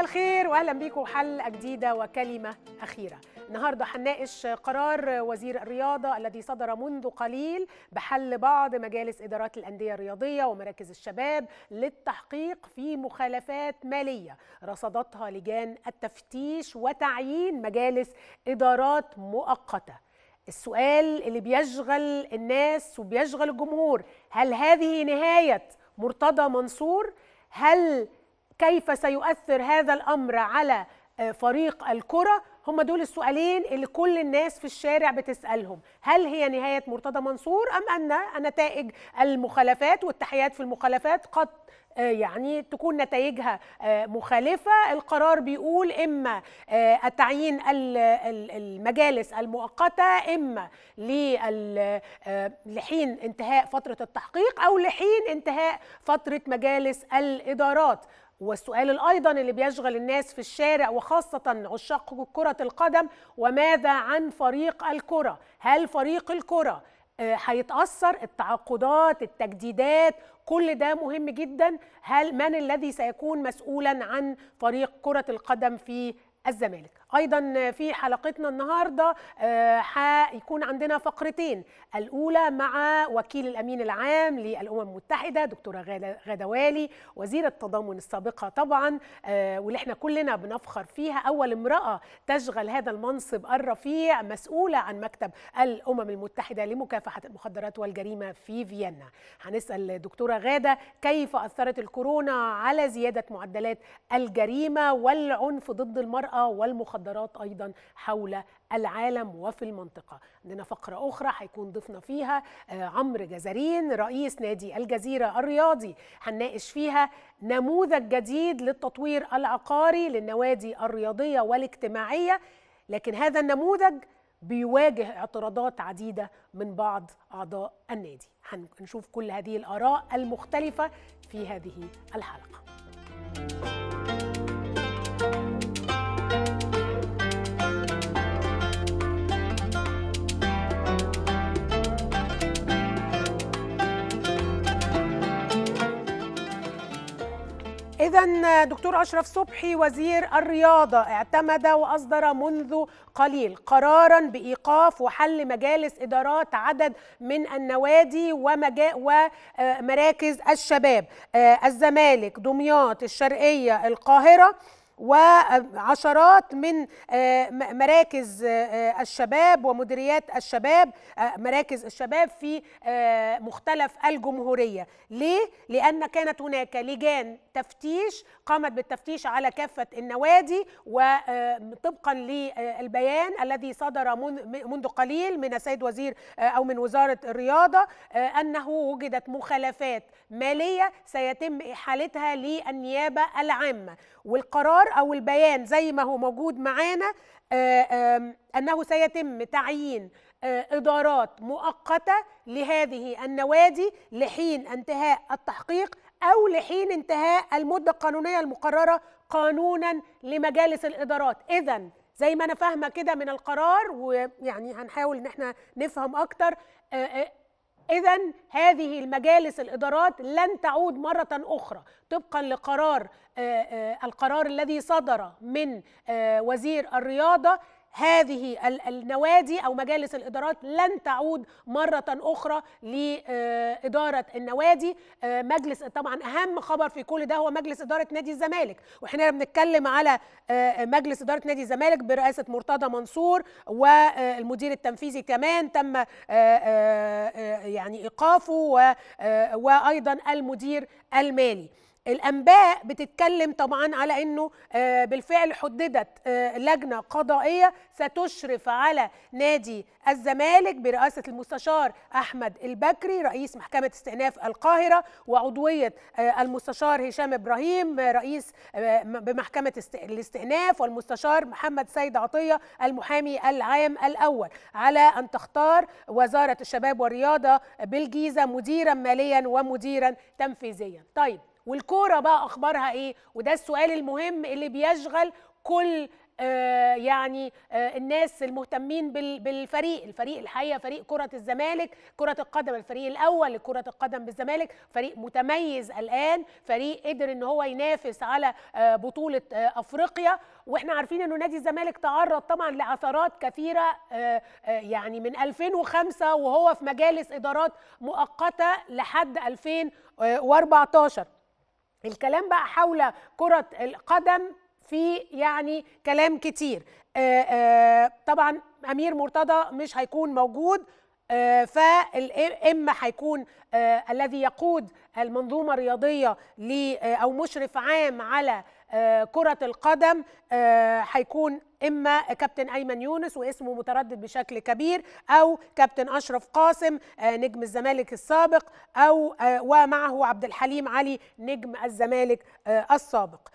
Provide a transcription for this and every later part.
مساء الخير واهلا بيكم حلقه جديده وكلمه اخيره. النهارده هنناقش قرار وزير الرياضه الذي صدر منذ قليل بحل بعض مجالس ادارات الانديه الرياضيه ومراكز الشباب للتحقيق في مخالفات ماليه رصدتها لجان التفتيش وتعيين مجالس ادارات مؤقته. السؤال اللي بيشغل الناس وبيشغل الجمهور، هل هذه نهاية مرتضى منصور؟ هل كيف سيؤثر هذا الأمر على فريق الكرة؟ هم دول السؤالين اللي كل الناس في الشارع بتسألهم، هل هي نهاية مرتضى منصور أم أن نتائج المخالفات والتحيات في المخالفات قد يعني تكون نتائجها مخالفة؟ القرار بيقول إما التعيين المجالس المؤقتة إما لحين انتهاء فترة التحقيق أو لحين انتهاء فترة مجالس الإدارات. والسؤال أيضا اللي بيشغل الناس في الشارع وخاصة عشاق كرة القدم، وماذا عن فريق الكرة؟ هل فريق الكرة هيتأثر؟ التعاقدات، التجديدات، كل ده مهم جدا. هل من الذي سيكون مسؤولا عن فريق كرة القدم في الزمالك؟ أيضا في حلقتنا النهاردة هيكون عندنا فقرتين، الأولى مع وكيل الأمين العام للأمم المتحدة دكتورة غادة والي، وزيرة التضامن السابقة طبعا واللي احنا كلنا بنفخر فيها، أول امرأة تشغل هذا المنصب الرفيع، مسؤولة عن مكتب الأمم المتحدة لمكافحة المخدرات والجريمة في فيينا. هنسأل دكتورة غادة كيف أثرت الكورونا على زيادة معدلات الجريمة والعنف ضد المرأة والمخدرات أيضا حول العالم وفي المنطقة. عندنا فقرة أخرى هيكون ضيفنا فيها عمرو جازرين رئيس نادي الجزيرة الرياضي، هنناقش فيها نموذج جديد للتطوير العقاري للنوادي الرياضية والاجتماعية، لكن هذا النموذج بيواجه اعتراضات عديدة من بعض أعضاء النادي. هنشوف كل هذه الآراء المختلفة في هذه الحلقة. إذن دكتور أشرف صبحي وزير الرياضة اعتمد وأصدر منذ قليل قراراً بإيقاف وحل مجالس إدارات عدد من النوادي ومراكز الشباب، الزمالك، دمياط، الشرقية، القاهرة، وعشرات من مراكز الشباب ومديريات الشباب، مراكز الشباب في مختلف الجمهورية. ليه؟ لأن كانت هناك لجان تفتيش قامت بالتفتيش على كافة النوادي، وطبقا للبيان الذي صدر منذ قليل من السيد وزير أو من وزارة الرياضة أنه وجدت مخالفات مالية سيتم إحالتها للنيابة العامة. والقرار أو البيان زي ما هو موجود معانا أنه سيتم تعيين إدارات مؤقتة لهذه النوادي لحين انتهاء التحقيق أو لحين انتهاء المدة القانونية المقررة قانونا لمجالس الإدارات. إذن زي ما أنا فاهمة كده من القرار، ويعني هنحاول إن احنا نفهم أكتر، إذن هذه المجالس الإدارات لن تعود مرة أخرى طبقا لقرار القرار الذي صدر من وزير الرياضة. هذه النوادي أو مجالس الإدارات لن تعود مرة أخرى لإدارة النوادي. مجلس طبعا أهم خبر في كل ده هو مجلس إدارة نادي الزمالك، وإحنا بنتكلم على مجلس إدارة نادي الزمالك برئاسة مرتضى منصور والمدير التنفيذي كمان تم يعني إيقافه، وأيضا المدير المالي. الأنباء بتتكلم طبعا على أنه بالفعل حددت لجنة قضائية ستشرف على نادي الزمالك برئاسة المستشار أحمد البكري رئيس محكمة استئناف القاهرة، وعضوية المستشار هشام إبراهيم رئيس بمحكمة الاستئناف، والمستشار محمد سيد عطيه المحامي العام الأول، على أن تختار وزارة الشباب والرياضة بالجيزة مديرا ماليا ومديرا تنفيذيا. طيب والكوره بقى اخبارها ايه؟ وده السؤال المهم اللي بيشغل كل يعني الناس المهتمين بالفريق. الفريق الحقيقه فريق كرة الزمالك، كرة القدم، الفريق الأول لكرة القدم بالزمالك، فريق متميز الآن، فريق قدر ان هو ينافس على بطولة أفريقيا. واحنا عارفين انه نادي الزمالك تعرض طبعا لعثرات كثيرة يعني من 2005 وهو في مجالس إدارات مؤقتة لحد 2014. الكلام بقى حول كرة القدم في يعني كلام كتير. طبعا أمير مرتضى مش هيكون موجود، فإما هيكون الذي يقود المنظومة الرياضية أو مشرف عام على كرة القدم هيكون إما كابتن أيمن يونس واسمه متردد بشكل كبير، أو كابتن أشرف قاسم نجم الزمالك السابق، أو ومعه عبد الحليم علي نجم الزمالك السابق.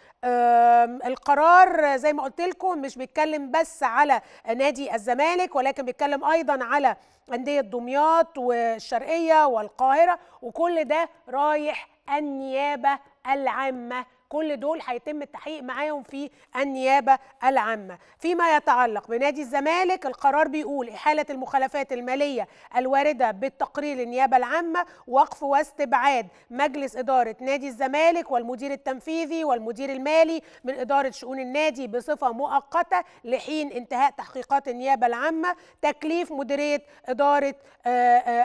القرار زي ما قلت لكم مش بيتكلم بس على نادي الزمالك، ولكن بيتكلم أيضا على أندية دمياط والشرقية والقاهرة، وكل ده رايح النيابة العامة، كل دول هيتم التحقيق معاهم في النيابة العامة. فيما يتعلق بنادي الزمالك القرار بيقول إحالة المخالفات المالية الواردة بالتقرير للنيابة العامة، وقف واستبعاد مجلس إدارة نادي الزمالك والمدير التنفيذي والمدير المالي من إدارة شؤون النادي بصفة مؤقتة لحين انتهاء تحقيقات النيابة العامة، تكليف مديرية إدارة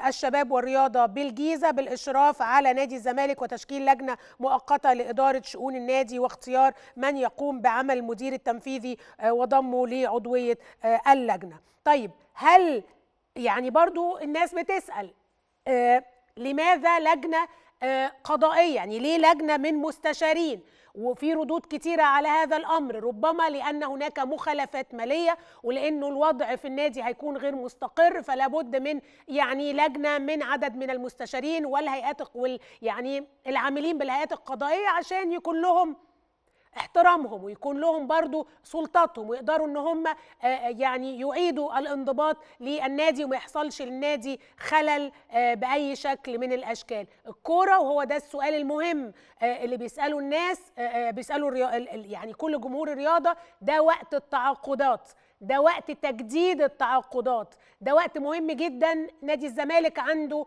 الشباب والرياضة بالجيزة بالإشراف على نادي الزمالك وتشكيل لجنة مؤقتة لإدارة شؤون النادي واختيار من يقوم بعمل المدير التنفيذي وضمه لعضوية اللجنة. طيب هل يعني برضو الناس بتسأل لماذا لجنة قضائية؟ يعني ليه لجنة من مستشارين؟ وفي ردود كتيرة على هذا الأمر، ربما لأن هناك مخالفات مالية ولأنه الوضع في النادي هيكون غير مستقر، فلا بد من يعني لجنة من عدد من المستشارين والهيئات يعني العاملين بالهيئات القضائية عشان يكون لهم احترامهم ويكون لهم برضو سلطاتهم ويقدروا ان هم يعني يعيدوا الانضباط للنادي وما يحصلش للنادي خلل باي شكل من الاشكال. الكوره، وهو ده السؤال المهم اللي بيساله الناس، بيساله يعني كل جمهور الرياضه، ده وقت التعاقدات، ده وقت تجديد التعاقدات، ده وقت مهم جدا. نادي الزمالك عنده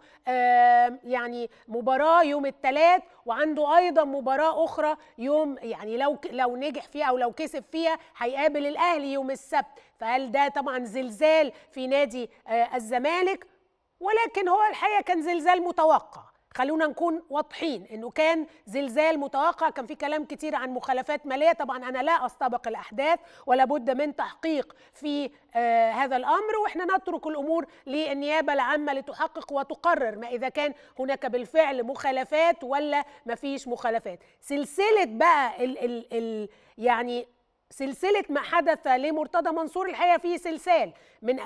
يعني مباراة يوم الثلاث، وعنده أيضا مباراة أخرى يوم يعني لو نجح فيها أو لو كسب فيها هيقابل الأهلي يوم السبت، فهل ده طبعا زلزال في نادي الزمالك؟ ولكن هو الحقيقة كان زلزال متوقع، خلونا نكون واضحين انه كان زلزال متوقع. كان في كلام كتير عن مخالفات ماليه، طبعا انا لا استبق الاحداث ولا بد من تحقيق في هذا الامر، واحنا نترك الامور للنيابه العامه لتحقق وتقرر ما اذا كان هناك بالفعل مخالفات ولا ما فيش مخالفات. سلسله بقى يعني سلسلة ما حدث لمرتضى منصور الحقيقة فيه سلسال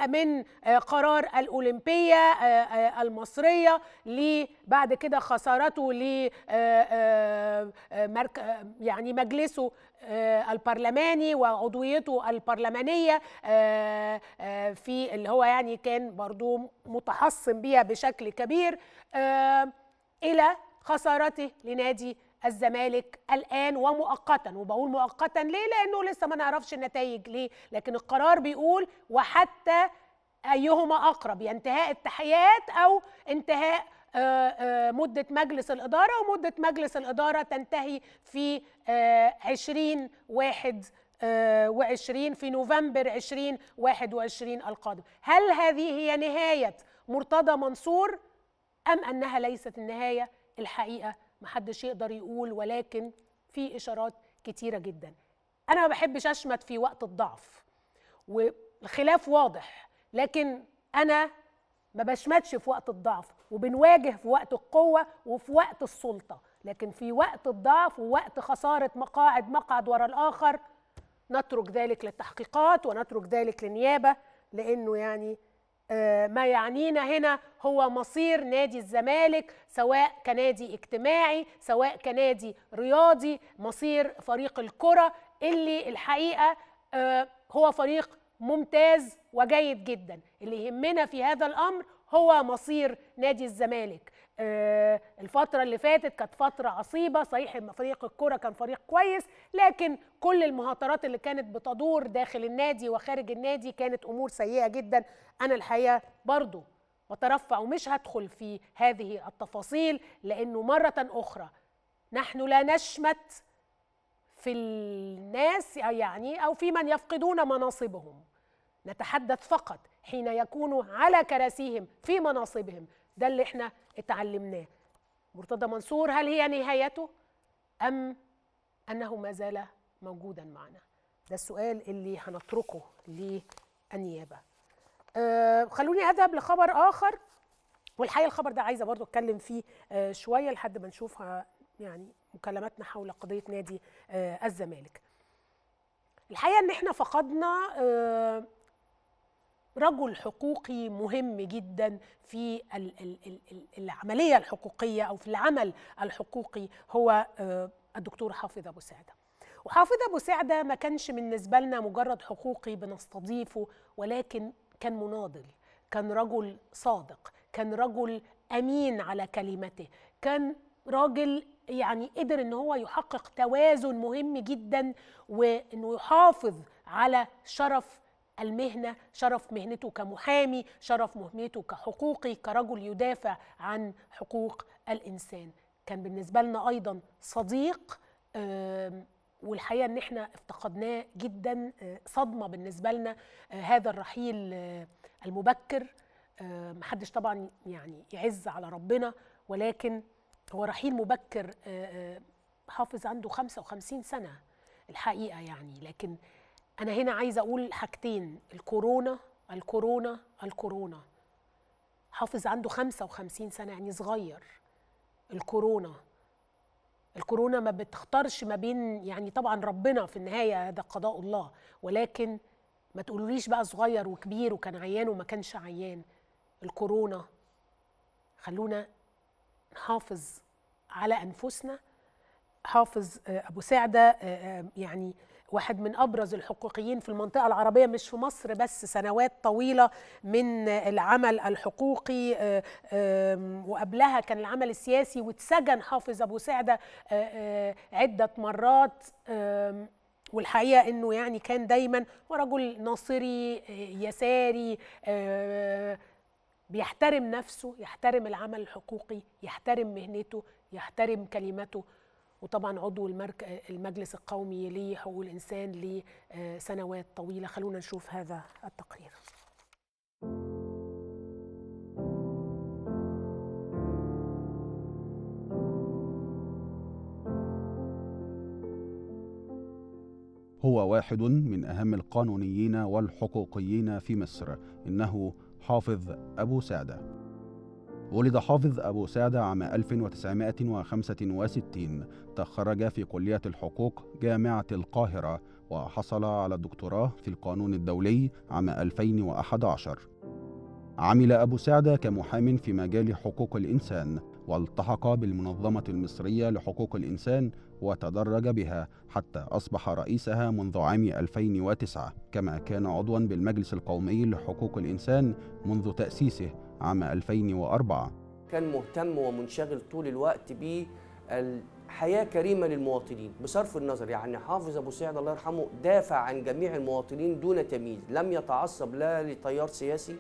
من قرار الأولمبية المصرية بعد كده خسارته يعني مجلسه البرلماني وعضويته البرلمانية في اللي هو يعني كان برضو متحصن بيها بشكل كبير، إلى خسارته لنادي الزمالك الآن ومؤقتا. وبقول مؤقتا ليه؟ لأنه لسه ما نعرفش النتائج ليه، لكن القرار بيقول وحتى أيهما أقرب، انتهاء التحقيقات أو انتهاء مدة مجلس الإدارة، ومدة مجلس الإدارة تنتهي في 2021 في نوفمبر 2021 القادم. هل هذه هي نهاية مرتضى منصور أم أنها ليست النهاية؟ الحقيقة محدش يقدر يقول، ولكن في إشارات كتيرة جدا. أنا ما بحبش أشمت في وقت الضعف والخلاف واضح، لكن أنا ما بشمتش في وقت الضعف، وبنواجه في وقت القوة وفي وقت السلطة، لكن في وقت الضعف ووقت خسارة مقعد ورا الآخر نترك ذلك للتحقيقات ونترك ذلك للنيابة، لأنه يعني ما يعنينا هنا هو مصير نادي الزمالك، سواء كنادي اجتماعي سواء كنادي رياضي، مصير فريق الكرة اللي الحقيقة هو فريق ممتاز وجيد جدا. اللي يهمنا في هذا الأمر هو مصير نادي الزمالك. الفترة اللي فاتت كانت فترة عصيبة، صحيح فريق الكرة كان فريق كويس، لكن كل المهاترات اللي كانت بتدور داخل النادي وخارج النادي كانت أمور سيئة جدا. أنا الحقيقة برضو وترفع ومش هدخل في هذه التفاصيل، لأنه مرة أخرى نحن لا نشمت في الناس يعني أو في من يفقدون مناصبهم، نتحدث فقط حين يكونوا على كراسيهم في مناصبهم. ده اللي احنا اتعلمناه. مرتضى منصور هل هي نهايته أم أنه ما زال موجودا معنا؟ ده السؤال اللي هنتركه للنيابة. خلوني أذهب لخبر آخر، والحقيقة الخبر ده عايزة برضو أتكلم فيه شوية لحد ما نشوف يعني مكالماتنا حول قضية نادي الزمالك. الحقيقة إن احنا فقدنا رجل حقوقي مهم جدا في العملية الحقوقية أو في العمل الحقوقي، هو الدكتور حافظ ابو سعدة. وحافظ ابو سعدة ما كانش بالنسبة لنا مجرد حقوقي بنستضيفه، ولكن كان مناضل، كان رجل صادق، كان رجل أمين على كلمته، كان راجل يعني قدر ان هو يحقق توازن مهم جدا، وانه يحافظ على شرف المهنة، شرف مهنته كمحامي، شرف مهنته كحقوقي، كرجل يدافع عن حقوق الإنسان. كان بالنسبة لنا أيضا صديق، والحقيقة ان احنا افتقدناه جدا. صدمة بالنسبة لنا هذا الرحيل المبكر، محدش طبعا يعني يعز على ربنا، ولكن هو رحيل مبكر. حافظ عنده 55 سنة الحقيقة يعني. لكن أنا هنا عايزة أقول حاجتين: الكورونا الكورونا الكورونا. حافظ عنده 55 سنة يعني صغير. الكورونا الكورونا ما بتختارش ما بين يعني طبعا ربنا في النهاية، ده قضاء الله، ولكن ما تقولوليش بقى صغير وكبير وكان عيان وما كانش عيان. الكورونا خلونا نحافظ على أنفسنا. حافظ أبو سعدة يعني واحد من أبرز الحقوقيين في المنطقة العربية، مش في مصر بس، سنوات طويلة من العمل الحقوقي، وقبلها كان العمل السياسي، واتسجن حافظ أبو سعدة عدة مرات. والحقيقة أنه يعني كان دايما رجل ناصري يساري، بيحترم نفسه، يحترم العمل الحقوقي، يحترم مهنته، يحترم كلمته. وطبعا عضو المجلس القومي لحقوق الإنسان لسنوات طويلة. خلونا نشوف هذا التقرير. هو واحد من أهم القانونيين والحقوقيين في مصر، إنه حافظ أبو سعدة. ولد حافظ أبو سعدة عام 1965، تخرج في كلية الحقوق جامعة القاهرة، وحصل على الدكتوراه في القانون الدولي عام 2011. عمل أبو سعدة كمحام في مجال حقوق الإنسان، والتحق بالمنظمة المصرية لحقوق الإنسان وتدرج بها حتى أصبح رئيسها منذ عام 2009، كما كان عضواً بالمجلس القومي لحقوق الإنسان منذ تأسيسه عام 2004. كان مهتم ومنشغل طول الوقت بالحياة كريمة للمواطنين بصرف النظر. يعني حافظ أبو سعدة الله يرحمه دافع عن جميع المواطنين دون تمييز، لم يتعصب لا لتيار سياسي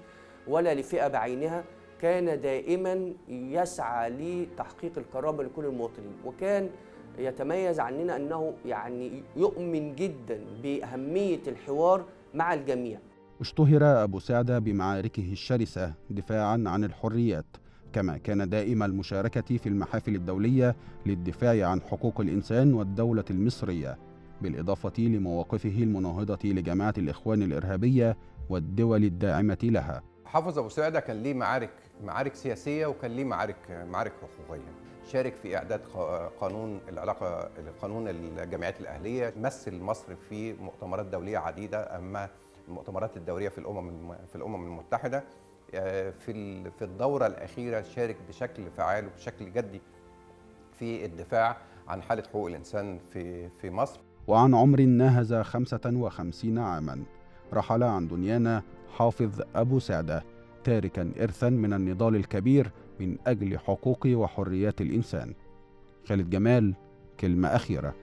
ولا لفئة بعينها، كان دائما يسعى لتحقيق الكرامة لكل المواطنين. وكان يتميز عننا أنه يعني يؤمن جدا بأهمية الحوار مع الجميع. اشتهر أبو سعدة بمعاركه الشرسة دفاعاً عن الحريات، كما كان دائم المشاركة في المحافل الدولية للدفاع عن حقوق الإنسان والدولة المصرية، بالإضافة لمواقفه المناهضة لجماعة الإخوان الإرهابية والدول الداعمة لها. حافظ أبو سعدة كان ليه معارك سياسية، وكان ليه معارك حقوقية. شارك في إعداد قانون الجمعيات الأهلية، مثل مصر في مؤتمرات دولية عديدة، أما المؤتمرات الدولية في الأمم المتحدة. في الدورة الأخيرة شارك بشكل فعال وبشكل جدي في الدفاع عن حالة حقوق الإنسان في مصر. وعن عمر ناهز 55 عاما، رحل عن دنيانا حافظ ابو سعدة تاركا إرثا من النضال الكبير من أجل حقوق وحريات الإنسان. خالد جمال، كلمة أخيرة.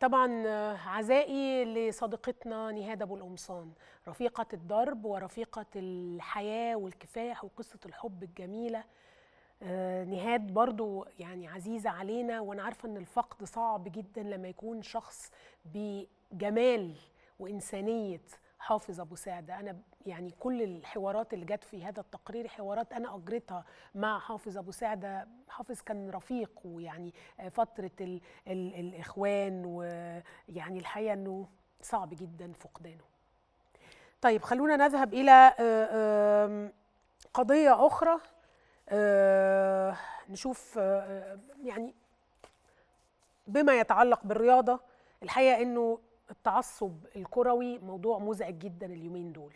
طبعا عزائي لصديقتنا نهاد أبو الأمصان، رفيقة الدرب ورفيقة الحياة والكفاح وقصة الحب الجميلة. نهاد برضو يعني عزيزة علينا، وأنا عارفة أن الفقد صعب جدا لما يكون شخص بجمال وإنسانية حافظ أبو سعدة. أنا يعني كل الحوارات اللي جت في هذا التقرير حوارات أنا أجريتها مع حافظ أبو سعدة. حافظ كان رفيق، ويعني فترة الإخوان، ويعني الحقيقة أنه صعب جدا فقدانه. طيب خلونا نذهب إلى قضية أخرى، نشوف يعني بما يتعلق بالرياضة. الحقيقة أنه التعصب الكروي موضوع مزعج جدا اليومين دول.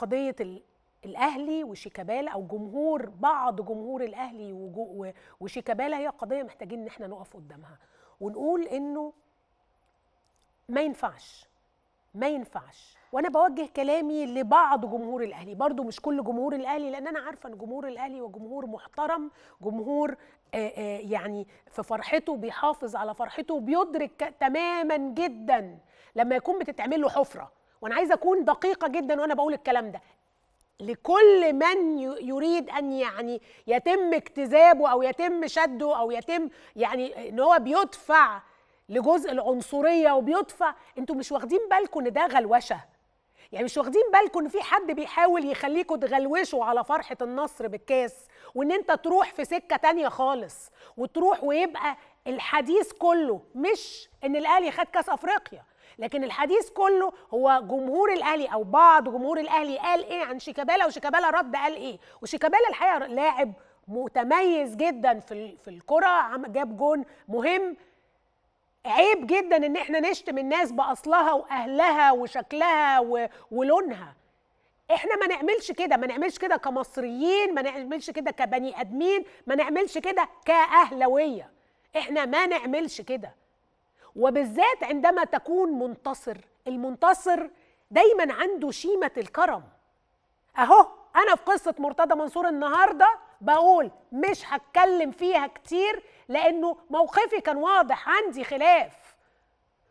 قضية الأهلي وشيكابالا، أو جمهور بعض جمهور الأهلي وشيكابالا، هي قضية محتاجين إن احنا نقف قدامها ونقول إنه ما ينفعش. وأنا بوجه كلامي لبعض جمهور الأهلي، برضو مش كل جمهور الأهلي، لأن أنا عارفة إن جمهور الأهلي وجمهور محترم، جمهور يعني في فرحته بيحافظ على فرحته، وبيدرك تماما جدا لما يكون بتتعمل له حفرة. وأنا عايزة أكون دقيقة جدا وأنا بقول الكلام ده لكل من يريد أن يعني يتم اجتذابه أو يتم شده أو يتم يعني إن هو بيدفع لجزء العنصرية وبيدفع. انتوا مش واخدين بالكم ان ده غلوشة، يعني مش واخدين بالكم ان في حد بيحاول يخليكم تغلوشوا على فرحة النصر بالكاس، وان انت تروح في سكة تانية خالص، وتروح ويبقى الحديث كله مش ان الاهلي خد كاس افريقيا، لكن الحديث كله هو جمهور الاهلي او بعض جمهور الاهلي قال ايه عن شيكابالا، وشيكابالا رد قال ايه. وشيكابالا الحقيقة لاعب متميز جدا في الكرة، جاب جون مهم. عيب جدا ان احنا نشتم الناس باصلها واهلها وشكلها ولونها. احنا ما نعملش كده كمصريين، ما نعملش كده كبني ادمين، ما نعملش كده كاهلاويه، احنا ما نعملش كده. وبالذات عندما تكون منتصر، المنتصر دايما عنده شيمه الكرم. اهو انا في قصه مرتضى منصور النهارده بقول مش هتكلم فيها كتير لأنه موقفي كان واضح، عندي خلاف.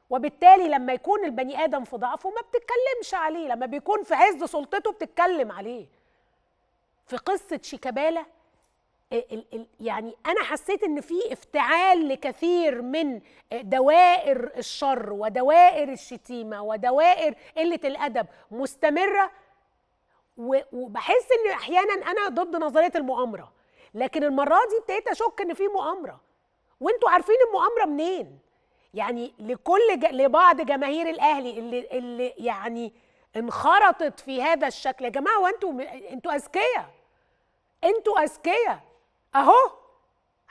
وبالتالي لما يكون البني آدم في ضعفه ما بتتكلمش عليه، لما بيكون في عز سلطته بتتكلم عليه. في قصة شيكابالا يعني أنا حسيت إن في افتعال لكثير من دوائر الشر ودوائر الشتيمة ودوائر قلة الأدب مستمرة، وبحس إن أحياناً أنا ضد نظرية المؤامرة، لكن المرة دي ابتديت أشك إن في مؤامرة. وأنتوا عارفين المؤامرة منين؟ يعني لبعض جماهير الأهلي اللي يعني انخرطت في هذا الشكل، يا جماعة وأنتوا أذكياء أهو،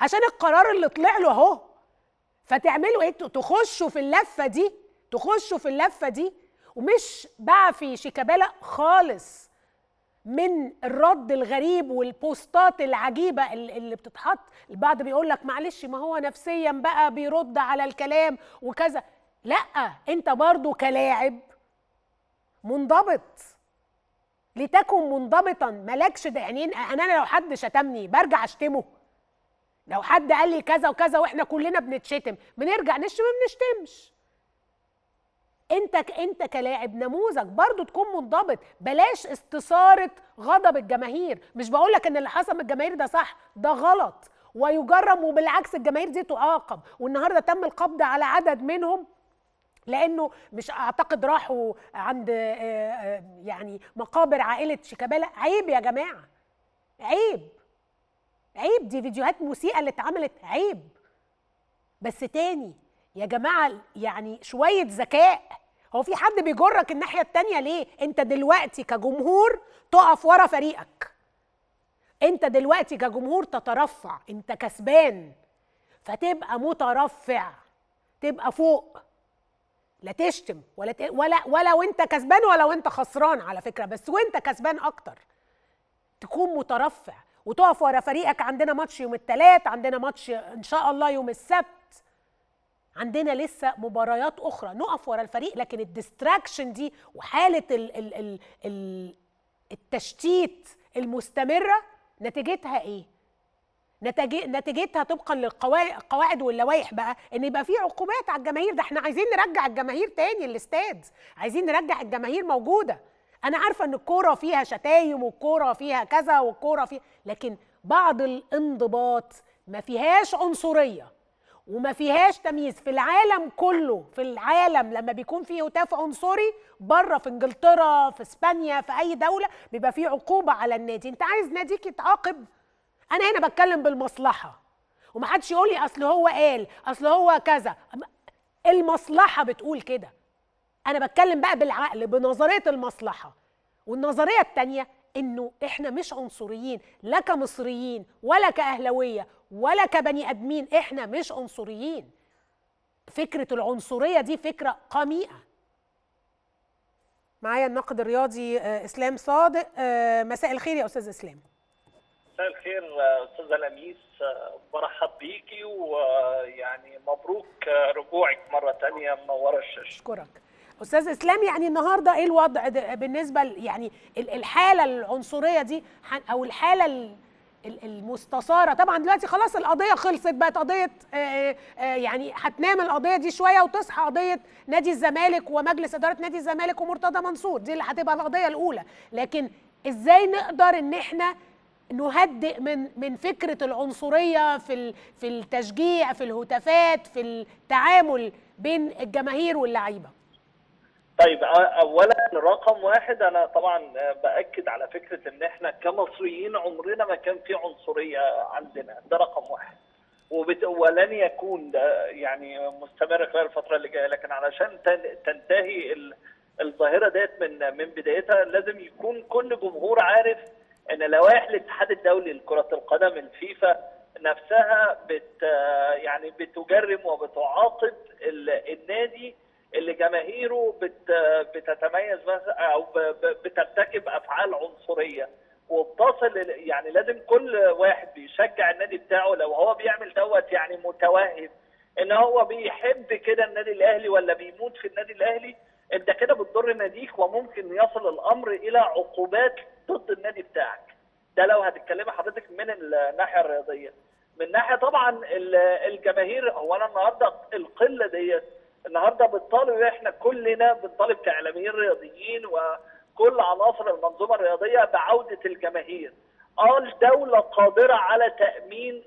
عشان القرار اللي طلع له أهو، فتعملوا إيه؟ تخشوا في اللفة دي. ومش بعفي شيكابالا خالص من الرد الغريب والبوستات العجيبه اللي بتتحط. البعض بيقول لك معلش ما هو نفسيا بقى بيرد على الكلام وكذا. لا، انت برضو كلاعب منضبط، لتكن منضبطا، مالكش دعنين. انا لو حد شتمني برجع اشتمه، لو حد قال لي كذا وكذا، واحنا كلنا بنتشتم بنرجع نشتم، ما بنشتمش. انت كلاعب نموذج برضو تكون منضبط، بلاش استثارة غضب الجماهير. مش بقولك ان اللي حصل من الجماهير ده صح، ده غلط ويجرم، وبالعكس الجماهير دي تعاقب. والنهارده تم القبض على عدد منهم، لانه مش اعتقد راحوا عند يعني مقابر عائلة شيكابالا. عيب يا جماعة، عيب. دي فيديوهات مسيئة اللي اتعملت، عيب. بس تاني يا جماعة يعني شوية ذكاء. هو في حد بيجرك الناحية التانية ليه؟ انت دلوقتي كجمهور تقف ورا فريقك، انت دلوقتي كجمهور تترفع، انت كسبان فتبقى مترفع، تبقى فوق، لا تشتم ولا وانت كسبان ولا وانت خسران على فكرة، بس وانت كسبان اكتر تكون مترفع. وتقف ورا فريقك. عندنا ماتش يوم الثلاث، عندنا ماتش ان شاء الله يوم السبت، عندنا لسه مباريات اخرى نقف ورا الفريق. لكن الديستراكشن دي وحاله التشتيت المستمره نتيجتها ايه؟ نتيجتها طبقا للقواعد واللوائح بقى ان يبقى في عقوبات على الجماهير. ده احنا عايزين نرجع الجماهير تاني الاستاد، عايزين نرجع الجماهير موجوده. انا عارفه ان الكوره فيها شتايم والكوره فيها كذا والكوره فيها، لكن بعض الانضباط ما فيهاش عنصريه وما فيهاش تمييز. في العالم كله، في العالم لما بيكون فيه هتاف عنصري بره، في انجلترا، في اسبانيا، في اي دوله، بيبقى فيه عقوبه على النادي. انت عايز ناديك يتعاقب؟ انا هنا بتكلم بالمصلحه، ومحدش يقول لي اصل هو قال، اصل هو كذا، المصلحه بتقول كده. انا بتكلم بقى بالعقل، بنظريه المصلحه. والنظريه الثانيه انه احنا مش عنصريين، لا كمصريين ولا كاهلاويه ولا كبني ادمين، احنا مش عنصريين. فكره العنصريه دي فكره قميئه. معايا الناقد الرياضي اسلام صادق. مساء الخير يا استاذ اسلام. مساء الخير استاذه لميس، برحب بيكي ويعني مبروك رجوعك مره ثانيه منوره الشاشه. اشكرك استاذ اسلام. يعني النهارده ايه الوضع بالنسبه يعني الحاله العنصريه دي او الحاله المستثاره؟ طبعا دلوقتي خلاص القضيه خلصت، بقت قضيه يعني هتنام القضيه دي شويه وتصحى قضيه نادي الزمالك ومجلس اداره نادي الزمالك ومرتضى منصور، دي اللي هتبقى القضيه الاولى. لكن ازاي نقدر ان احنا نهدئ من فكره العنصريه في التشجيع، في الهتافات، في التعامل بين الجماهير واللعيبه؟ طيب، اولا رقم واحد، انا طبعا باكد على فكره ان احنا كمصريين عمرنا ما كان في عنصريه عندنا، ده رقم واحد، ولن يكون ده يعني مستمر خلال الفتره اللي جايه. لكن علشان تنتهي الظاهره ديت من بدايتها، لازم يكون كل جمهور عارف ان لوائح الاتحاد الدولي لكره القدم الفيفا نفسها يعني بتجرم وبتعاقب النادي اللي جماهيره بتتميز او بترتكب افعال عنصريه، وبتصل يعني لازم كل واحد بيشجع النادي بتاعه لو هو بيعمل دوت يعني متوهم ان هو بيحب كده النادي الاهلي ولا بيموت في النادي الاهلي، انت كده بتضر ناديك وممكن يصل الامر الى عقوبات ضد النادي بتاعك. ده لو هتتكلمي حضرتك من الناحيه الرياضيه. من ناحيه طبعا الجماهير، هو انا النهارده القله ديت النهارده بنطالب، احنا كلنا بنطالب كاعلاميين رياضيين وكل عناصر المنظومه الرياضيه بعوده الجماهير. الدوله قادره على تامين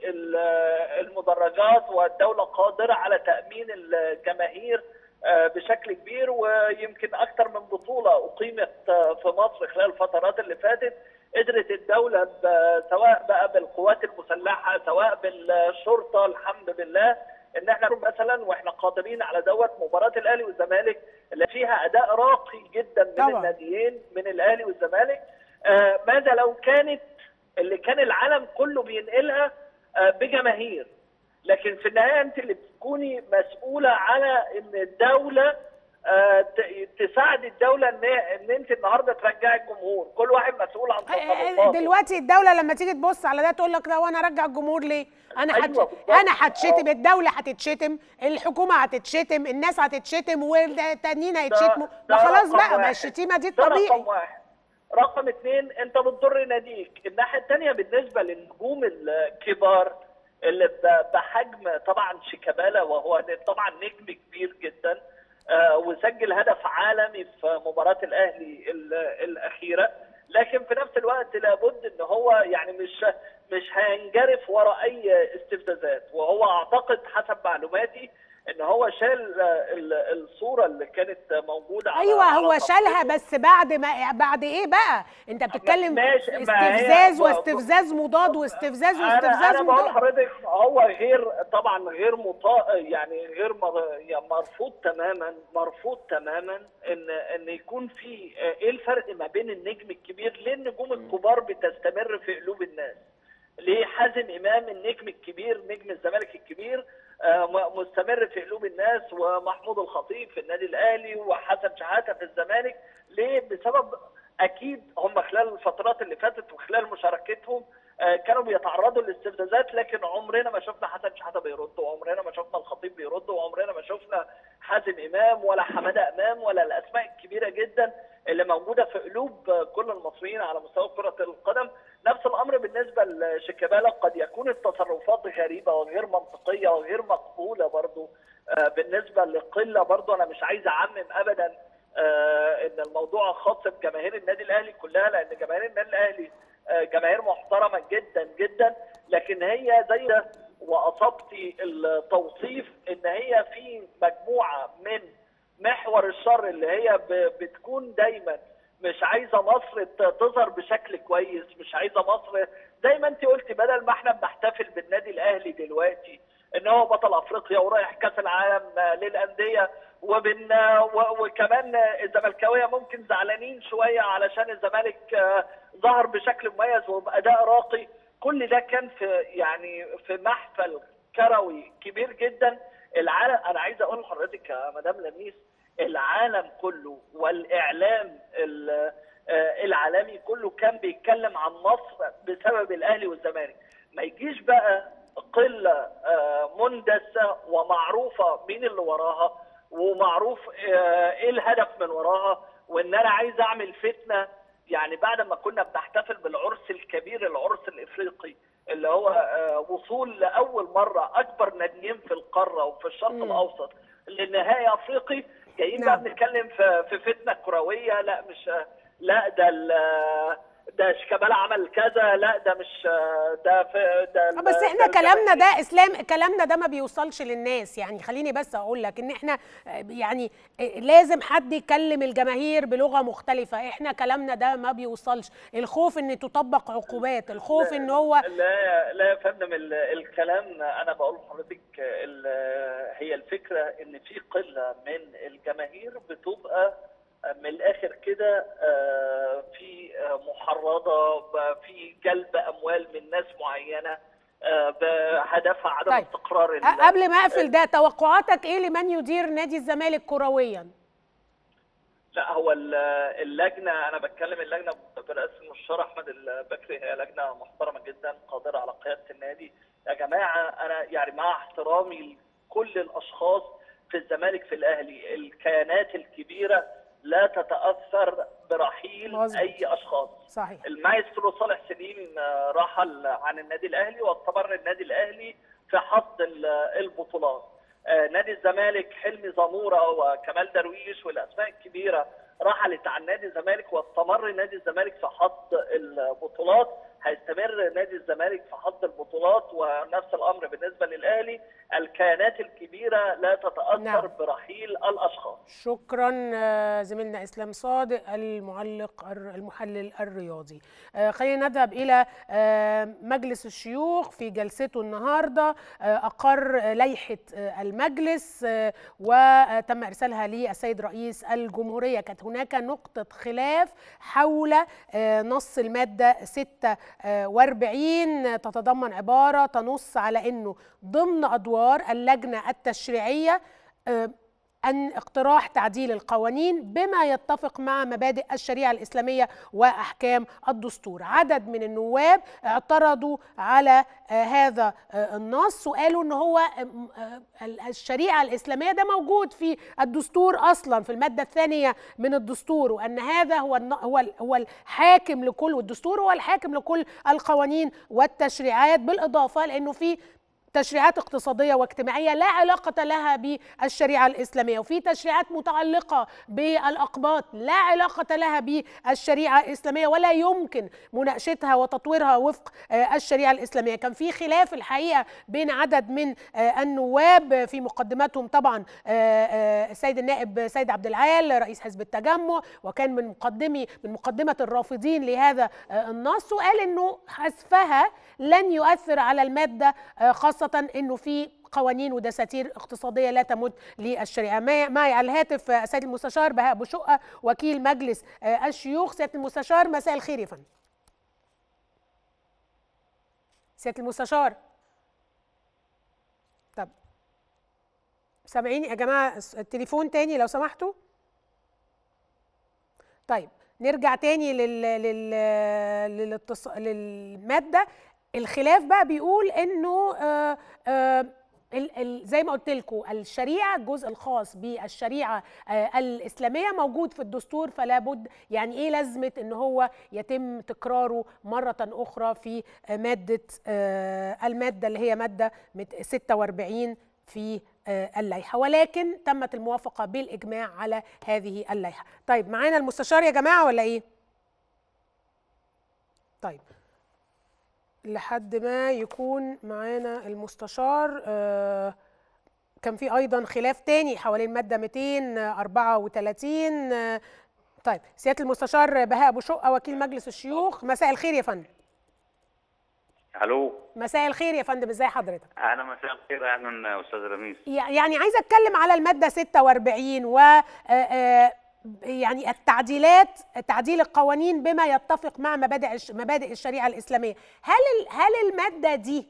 المدرجات، والدوله قادره على تامين الجماهير بشكل كبير، ويمكن اكثر من بطوله اقيمت في مصر خلال الفترات اللي فاتت قدرت الدوله سواء بقى بالقوات المسلحه سواء بالشرطه الحمد لله ان احنا مثلا واحنا قادرين على دوت مباراه الاهلي والزمالك اللي فيها اداء راقي جدا من طبعا. الناديين من الاهلي والزمالك. ماذا لو كانت اللي كان العالم كله بينقلها بجماهير؟ لكن في النهايه انت اللي بتكوني مسؤوله على ان الدوله تساعد الدوله ان انت النهارده ترجعي الجمهور، كل واحد مسؤول عن تصرفاته. دلوقتي الدوله لما تيجي تبص على ده تقول لك ده وانا ارجع الجمهور ليه؟ انا هتشتم، الدوله هتتشتم، الحكومه هتتشتم، الناس هتتشتم، والتانيين هيتشتموا، وخلاص بقى ما الشتيمه دي الطبيعي. رقم واحد. رقم اثنين، انت بتضر ناديك. الناحيه الثانيه بالنسبه للنجوم الكبار اللي بحجم طبعا شيكابالا، وهو طبعا نجم كبير جدا وسجل هدف عالمي في مباراة الأهلي الأخيرة، لكن في نفس الوقت لابد ان هو يعني مش هينجرف وراء اي استفزازات. وهو اعتقد حسب معلوماتي ان هو شال الصورة اللي كانت موجودة على ايوه هو شالها، بس بعد ايه بقى؟ انت بتتكلم استفزاز واستفزاز مضاد واستفزاز واستفزاز مضاد. انا بقول لحضرتك هو غير يعني غير مرفوض تماما، ان يكون في ايه الفرق ما بين النجم الكبير. ليه النجوم الكبار بتستمر في قلوب الناس؟ ليه حازم امام النجم الكبير نجم الزمالك الكبير مستمر في قلوب الناس، ومحمود الخطيب في النادي الاهلي، وحسن شحاته في الزمالك؟ ليه؟ بسبب اكيد هم خلال الفترات اللي فاتت وخلال مشاركتهم كانوا بيتعرضوا للاستفزازات، لكن عمرنا ما شفنا حسن شحاته بيرد، وعمرنا ما شفنا الخطيب بيرد، وعمرنا ما شفنا حازم امام ولا حماده امام ولا الاسماء الكبيره جدا اللي موجوده في قلوب كل المصريين على مستوى كره القدم. نفس الامر بالنسبه لشيكابالا، قد يكون التصرفات غريبه وغير منطقيه وغير مقبوله برضه بالنسبه لقله، برضه انا مش عايز اعمم ابدا ان الموضوع خاص بجماهير النادي الاهلي كلها، لان جماهير النادي الاهلي جماهير محترمه جدا جدا، لكن هي زي واصبتي التوصيف ان هي في مجموعه من محور الشر اللي هي بتكون دايما مش عايزه مصر تظهر بشكل كويس، مش عايزه مصر زي ما انت قلتي، بدل ما احنا بنحتفل بالنادي الاهلي دلوقتي ان هو بطل افريقيا ورايح كاس العالم للانديه، وكمان الزملكاويه ممكن زعلانين شويه علشان الزمالك ظهر بشكل مميز وباداء راقي، كل ده كان في يعني في محفل كروي كبير جدا. العالم، انا عايز اقول لحضرتك يا مدام لميس، العالم كله والاعلام العالمي كله كان بيتكلم عن مصر بسبب الاهلي والزمالك، ما يجيش بقى قله مندسه ومعروفه مين اللي وراها ومعروف ايه الهدف من وراها، وان انا عايز اعمل فتنه. يعني بعد ما كنا بنحتفل بالعرس الكبير، العرس الافريقي اللي هو وصول لاول مره اكبر ناديين في القاره وفي الشرق الاوسط للنهائي افريقي، جايين بقى بنتكلم في فتنه كرويه، لا مش لا ده شيكابالا عمل كذا، لا ده مش ده ده بس احنا كلامنا ده اسلام، كلامنا ده ما بيوصلش للناس. يعني خليني بس اقول لك ان احنا يعني لازم حد يكلم الجماهير بلغه مختلفه، احنا كلامنا ده ما بيوصلش. الخوف ان تطبق عقوبات، الخوف ان هو لا يا فندم، الكلام انا بقول لحضرتك هي الفكره ان في قله من الجماهير بتبقى من الاخر كده في محرضه، في جلب اموال من ناس معينه بهدفها عدم استقرار. قبل ما اقفل ده، توقعاتك ايه لمن يدير نادي الزمالك كرويا؟ لا هو اللجنه، انا بتكلم اللجنه برئاسه المستشار احمد البكري، هي لجنه محترمه جدا قادره على قياده النادي. يا جماعه انا يعني مع احترامي لكل الاشخاص في الزمالك في الاهلي، الكيانات الكبيره لا تتأثر برحيل أي أشخاص. صحيح. المايسترو صالح سليم رحل عن النادي الأهلي واستمر النادي الأهلي في حصد البطولات. نادي الزمالك حلمي زمورة وكمال درويش والأسماء الكبيرة رحلت عن نادي الزمالك واستمر نادي الزمالك في حصد البطولات، هيستمر نادي الزمالك في حصد البطولات، ونفس الأمر بالنسبة للأهلي، الكيانات الكبيرة لا تتأثر برحيل الأشخاص. شكرا زميلنا إسلام صادق المعلق المحلل الرياضي. خلينا نذهب إلى مجلس الشيوخ. في جلسته النهاردة أقر لائحة المجلس وتم إرسالها للسيد رئيس الجمهورية. كانت هناك نقطة خلاف حول نص المادة 46 تتضمن عبارة تنص على أنه ضمن أدوار اللجنة التشريعية أن اقتراح تعديل القوانين بما يتفق مع مبادئ الشريعة الإسلامية وأحكام الدستور. عدد من النواب اعترضوا على هذا النص وقالوا أن هو الشريعة الإسلامية ده موجود في الدستور أصلا في المادة 2 من الدستور، وأن هذا هو الحاكم لكل، والدستور هو الحاكم لكل القوانين والتشريعات، بالإضافة لأنه في تشريعات اقتصادية واجتماعية لا علاقة لها بالشريعة الإسلامية، وفي تشريعات متعلقة بالأقباط لا علاقة لها بالشريعة الإسلامية ولا يمكن مناقشتها وتطويرها وفق الشريعة الإسلامية. كان في خلاف الحقيقة بين عدد من النواب، في مقدمتهم طبعا السيد النائب سيد عبد العال رئيس حزب التجمع، وكان من مقدمة الرافضين لهذا النص، وقال أنه حذفها لن يؤثر على المادة، خاصة أنه في قوانين ودساتير اقتصادية لا تمت للشريعة. معي على الهاتف سيد المستشار بهاء أبو شقه وكيل مجلس الشيوخ. سيادة المستشار مساء الخير. يا فندم سيادة المستشار، طب سامعيني يا جماعة؟ التليفون تاني لو سمحتوا. طيب نرجع تاني للمادة الخلاف بقى بيقول انه زي ما قلت لكم الشريعه، الجزء الخاص بالشريعه الاسلاميه موجود في الدستور، فلا بد يعني ايه لازمه ان هو يتم تكراره مره اخرى في ماده الماده اللي هي ماده 46 في اللائحه، ولكن تمت الموافقه بالاجماع على هذه اللائحه. طيب معانا المستشار يا جماعه ولا ايه؟ طيب لحد ما يكون معانا المستشار، كان في ايضا خلاف تاني حوالين الماده 234. طيب سياده المستشار بهاء ابو شقه وكيل مجلس الشيوخ، مساء الخير يا فندم. الو، مساء الخير يا فندم، ازي حضرتك؟ انا مساء الخير، اهلا يا استاذ لميس. يعني عايزه اتكلم على الماده 46 و يعني التعديلات، تعديل القوانين بما يتفق مع مبادئ الشريعة الإسلامية. هل المادة دي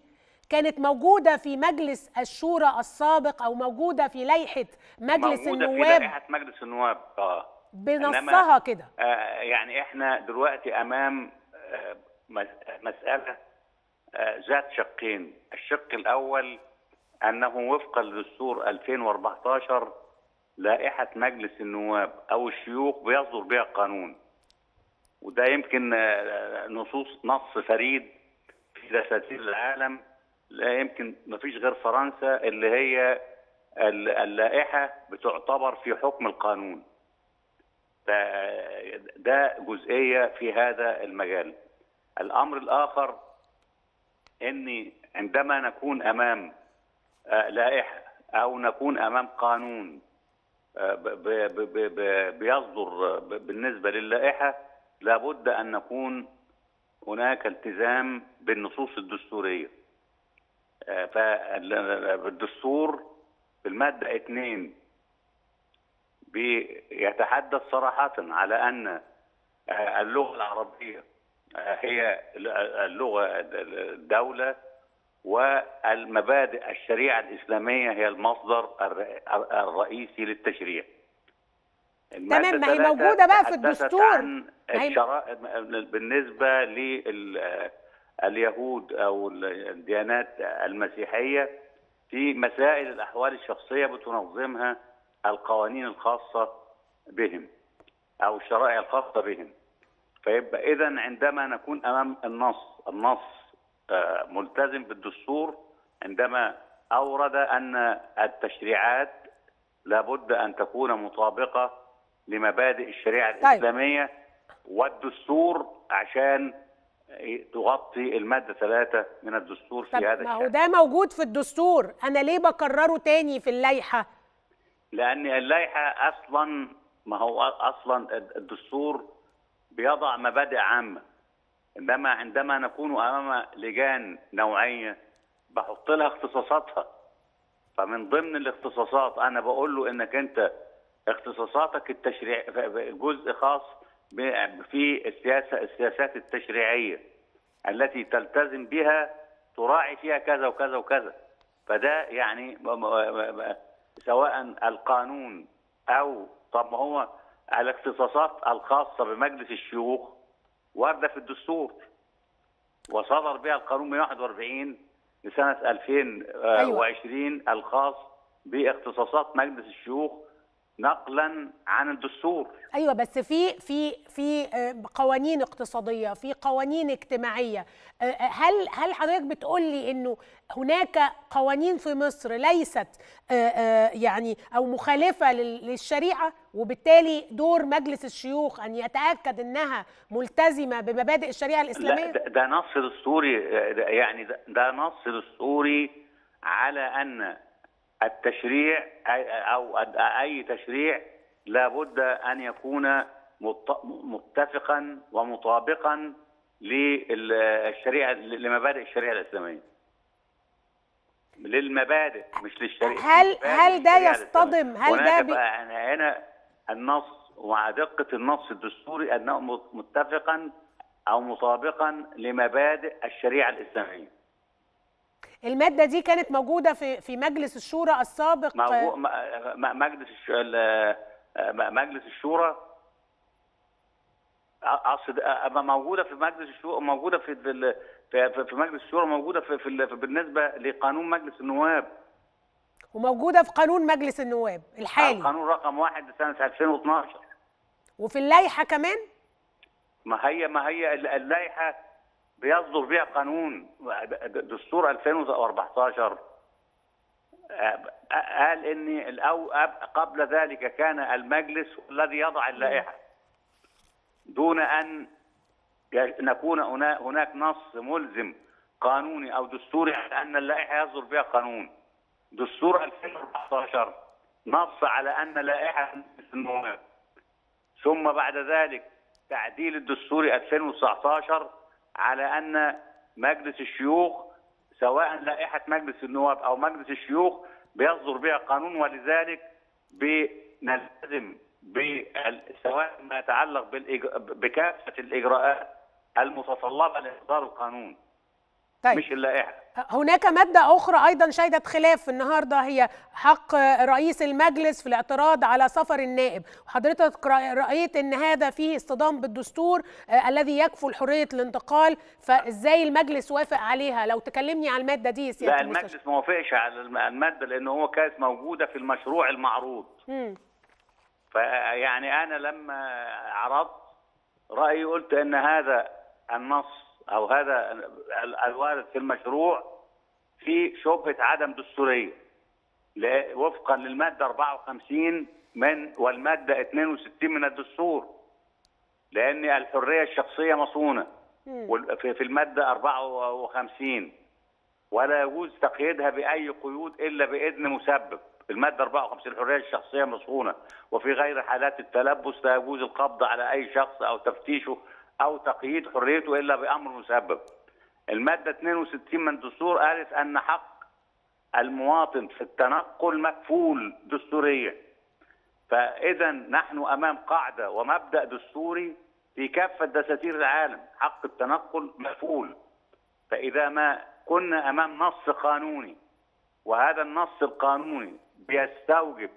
كانت موجودة في مجلس الشورى السابق أو موجودة في لائحة مجلس النواب؟ موجودة في لائحة مجلس النواب بنصها كده. يعني احنا دلوقتي أمام مسألة ذات شقين، الشق الأول أنه وفقا لدستور 2014 لائحة مجلس النواب أو الشيوخ بيصدر بها قانون، وده يمكن نص فريد في دساتير العالم، لا يمكن مفيش غير فرنسا اللي هي اللائحة بتعتبر في حكم القانون. ده جزئية في هذا المجال. الأمر الآخر إن عندما نكون أمام لائحة أو نكون أمام قانون بيصدر بالنسبة للائحة، لابد أن نكون هناك التزام بالنصوص الدستورية. فالدستور بالمادة 2 بيتحدث صراحة على أن اللغة العربية هي اللغة الدولة، والمبادئ الشريعة الإسلامية هي المصدر الرئيسي للتشريع. تمام، ما هي موجودة بقى في الدستور بالنسبة لليهود أو الديانات المسيحية في مسائل الأحوال الشخصية بتنظمها القوانين الخاصة بهم أو الشرائع الخاصة بهم. فيبقى إذن عندما نكون أمام النص ملتزم بالدستور، عندما أورد أن التشريعات لابد أن تكون مطابقة لمبادئ الشريعة الإسلامية والدستور عشان تغطي المادة 3 من الدستور في هذا الشأن. ما هو ده موجود في الدستور، أنا ليه بكرره تاني في اللائحة؟ لأن اللائحة أصلا، ما هو أصلا الدستور بيضع مبادئ عامة، انما عندما نكون امام لجان نوعيه بحط لها اختصاصاتها، فمن ضمن الاختصاصات انا بقول له انك انت اختصاصاتك التشريع، جزء خاص في السياسات التشريعيه التي تلتزم بها، تراعي فيها كذا وكذا وكذا. فده يعني سواء القانون او طب ما هو الاختصاصات الخاصه بمجلس الشيوخ وارده في الدستور، وصدر بها القانون 141 لسنه 2020 الخاص باختصاصات مجلس الشيوخ نقلا عن الدستور. ايوه، بس في قوانين اقتصاديه، في قوانين اجتماعيه. هل حضرتك بتقول لي انه هناك قوانين في مصر ليست يعني او مخالفه للشريعه، وبالتالي دور مجلس الشيوخ ان يتاكد انها ملتزمه بمبادئ الشريعه الاسلاميه؟ ده نص دستوري، يعني ده نص دستوري على ان التشريع أو أي تشريع لابد أن يكون متفقا ومطابقا للشريعة، لمبادئ الشريعة الإسلامية، للمبادئ مش للشريعة. هل ده يصطدم؟ هل ده هنا النص ومع دقة النص الدستوري أنه متفقا أو مطابقا لمبادئ الشريعة الإسلامية. المادة دي كانت موجودة في مجلس الشورى السابق، مجلس الشورى موجودة في مجلس الشورى، موجودة في في مجلس الشورى، موجوده في بالنسبه لقانون مجلس النواب، وموجوده في قانون مجلس النواب الحالي، قانون رقم 1 سنه 2012، وفي اللائحه كمان. ما هي اللائحه بيصدر بها قانون دستور 2014 قال ان قبل ذلك كان المجلس الذي يضع اللائحه دون ان نكون هناك نص ملزم قانوني او دستوري ان اللائحه يصدر بها قانون. دستور 2014 نص على ان لائحه النواب، ثم بعد ذلك تعديل الدستور 2019 على ان مجلس الشيوخ سواء لائحه مجلس النواب او مجلس الشيوخ بيصدر بها قانون، ولذلك بنلتزم سواء ما يتعلق بكافه الاجراءات المتطلبه لاصدار القانون. طيب. مش اللائحه. هناك ماده اخرى ايضا شهدت خلاف النهارده، هي حق رئيس المجلس في الاعتراض على سفر النائب، وحضرتك رايت ان هذا فيه اصطدام بالدستور الذي يكفل حريه الانتقال، فازاي المجلس وافق عليها؟ لو تكلمني عن الماده دي يا سياده المستشار. لا، المجلس ما وافقش على الماده لان هو كانت موجوده في المشروع المعروض. فيعني انا لما عرضت رايي قلت ان هذا النص أو هذا الوارد في المشروع في شبهة عدم دستورية وفقا للمادة 54 والمادة 62 من الدستور، لأن الحرية الشخصية مصونة في المادة 54 ولا يجوز تقييدها بأي قيود إلا بإذن مسبب. المادة 54 الحرية الشخصية مصونة، وفي غير حالات التلبس لا يجوز القبض على أي شخص أو تفتيشه أو تقييد حريته إلا بأمر مسبب. المادة 62 من الدستور قالت أن حق المواطن في التنقل مكفول دستوريا. فإذا نحن أمام قاعدة ومبدأ دستوري في كافة دساتير العالم، حق التنقل مكفول. فإذا ما كنا أمام نص قانوني وهذا النص القانوني بيستوجب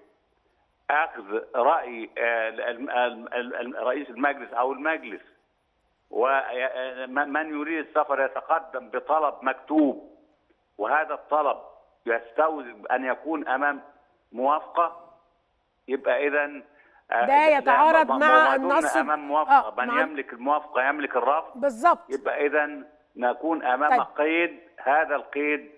أخذ رأي رئيس المجلس أو المجلس، ومن يريد السفر يتقدم بطلب مكتوب، وهذا الطلب يستوجب أن يكون أمام موافقة، يبقى إذا ده يتعارض مع النص. أمام موافقة من يملك الموافقة يملك الرفض بالظبط، يبقى إذا نكون أمام قيد، هذا القيد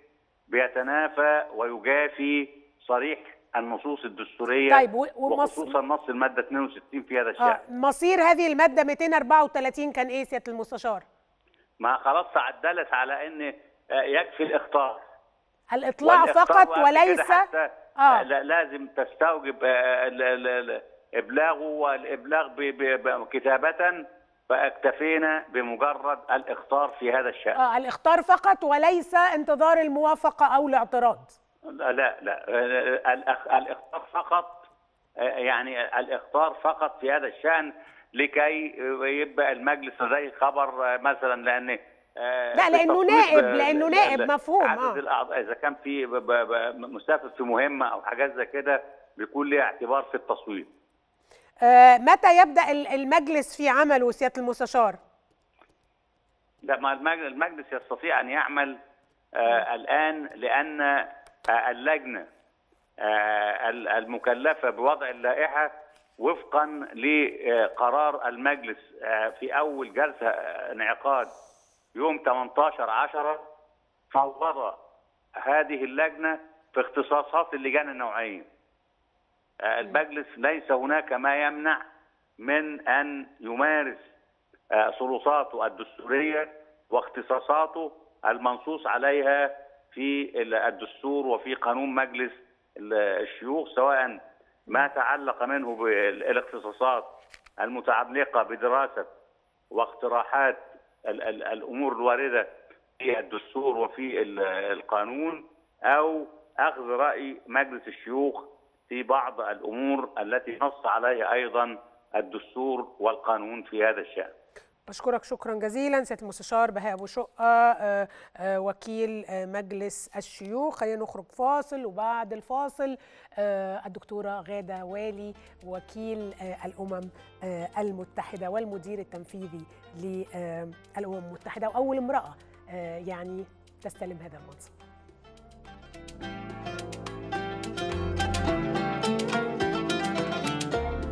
بيتنافى ويجافي صريح النصوص الدستوريه. طيب وخصوصا نص الماده 62 في هذا الشأن. مصير هذه الماده 234 كان ايه سياده المستشار؟ ما خلاص تعدلت على ان يكفي الاخطاء، الاطلاع فقط وليس لازم تستوجب ابلاغه، والابلاغ كتابه، فاكتفينا بمجرد الاخطار في هذا الشأن. الاخطار فقط وليس انتظار الموافقه او الاعتراض. لا الاخطار فقط، يعني الاخطار فقط في هذا الشأن لكي يبقى المجلس زي خبر مثلا، لان لانه نائب مفهوم. اذا كان في مسافر في مهمه او حاجات زي كده بيكون ليه اعتبار في التصويت. متى يبدا المجلس في عمله سياده المستشار؟ لا، ما المجلس يستطيع ان يعمل الآن، لأن اللجنة المكلفة بوضع اللائحة وفقا لقرار المجلس في أول جلسة انعقاد يوم 18/10 فوض هذه اللجنة في اختصاصات اللجان النوعية. المجلس ليس هناك ما يمنع من أن يمارس سلطاته الدستورية واختصاصاته المنصوص عليها في الدستور وفي قانون مجلس الشيوخ، سواء ما تعلق منه بالاختصاصات المتعلقه بدراسه واقتراحات الامور الوارده في الدستور وفي القانون، او اخذ راي مجلس الشيوخ في بعض الامور التي نص عليها ايضا الدستور والقانون في هذا الشأن. بشكرك شكرا جزيلا سياده المستشار بهاء أبو شقه وكيل مجلس الشيوخ. خلينا نخرج فاصل، وبعد الفاصل الدكتوره غادة والي وكيل الأمم المتحدة والمدير التنفيذي للأمم المتحدة وأول امرأة يعني تستلم هذا المنصب.